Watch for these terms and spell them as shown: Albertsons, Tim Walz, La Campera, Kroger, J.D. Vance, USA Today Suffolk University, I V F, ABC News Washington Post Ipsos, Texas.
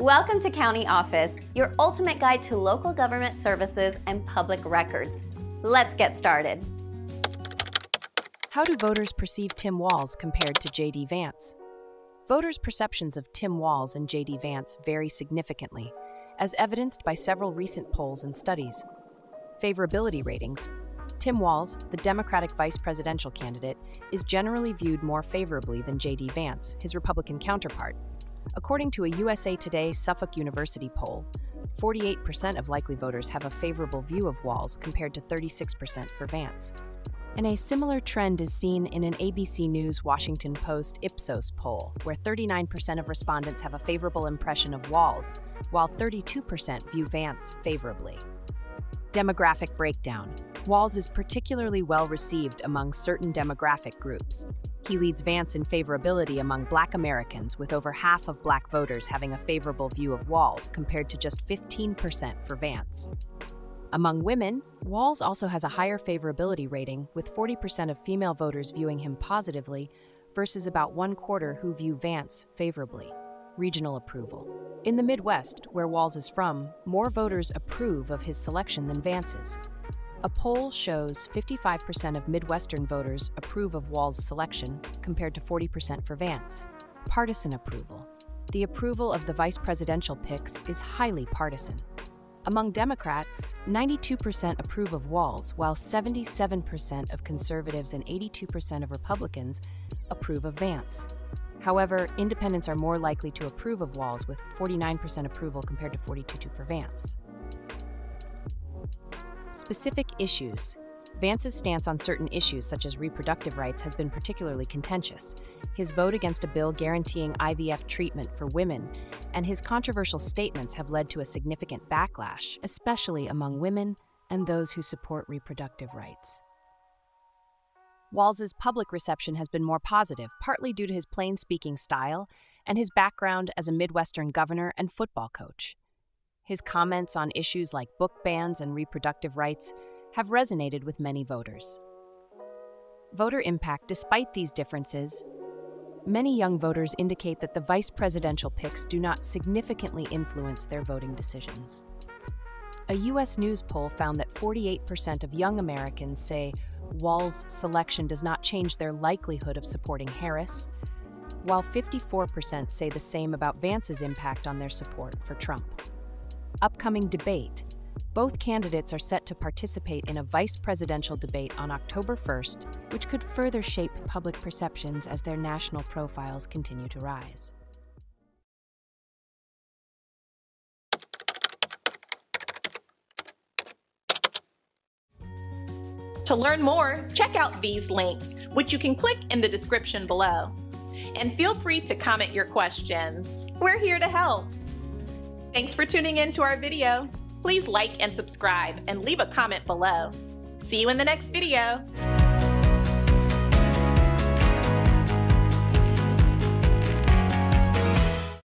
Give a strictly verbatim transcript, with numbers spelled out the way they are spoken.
Welcome to County Office, your ultimate guide to local government services and public records. Let's get started. How do voters perceive Tim Walz compared to J D Vance? Voters' perceptions of Tim Walz and J D Vance vary significantly, as evidenced by several recent polls and studies. Favorability ratings. Tim Walz, the Democratic vice presidential candidate, is generally viewed more favorably than J D Vance, his Republican counterpart. According to a U S A Today Suffolk University poll, forty-eight percent of likely voters have a favorable view of Walz compared to thirty-six percent for Vance. And a similar trend is seen in an A B C News Washington Post Ipsos poll, where thirty-nine percent of respondents have a favorable impression of Walz, while thirty-two percent view Vance favorably. Demographic breakdown. Walz is particularly well received among certain demographic groups. He leads Vance in favorability among Black Americans, with over half of Black voters having a favorable view of Walz compared to just fifteen percent for Vance. Among women, Walz also has a higher favorability rating, with forty percent of female voters viewing him positively versus about one quarter who view Vance favorably. Regional approval. In the Midwest, where Walz is from, more voters approve of his selection than Vance's. A poll shows fifty-five percent of Midwestern voters approve of Walz's selection, compared to forty percent for Vance. Partisan approval. The approval of the vice presidential picks is highly partisan. Among Democrats, ninety-two percent approve of Walz, while seventy-seven percent of conservatives and eighty-two percent of Republicans approve of Vance. However, independents are more likely to approve of Walz, with forty-nine percent approval compared to forty-two percent for Vance. Specific issues. Vance's stance on certain issues, such as reproductive rights, has been particularly contentious. His vote against a bill guaranteeing I V F treatment for women and his controversial statements have led to a significant backlash, especially among women and those who support reproductive rights. Walz's public reception has been more positive, partly due to his plain speaking style and his background as a Midwestern governor and football coach. His comments on issues like book bans and reproductive rights have resonated with many voters. Voter impact. Despite these differences, many young voters indicate that the vice presidential picks do not significantly influence their voting decisions. A U S News poll found that forty-eight percent of young Americans say Walz's selection does not change their likelihood of supporting Harris, while fifty-four percent say the same about Vance's impact on their support for Trump. Upcoming debate. Both candidates are set to participate in a vice presidential debate on October first, which could further shape public perceptions as their national profiles continue to rise. To learn more, check out these links, which you can click in the description below. And feel free to comment your questions. We're here to help. Thanks for tuning in to our video. Please like and subscribe and leave a comment below. See you in the next video.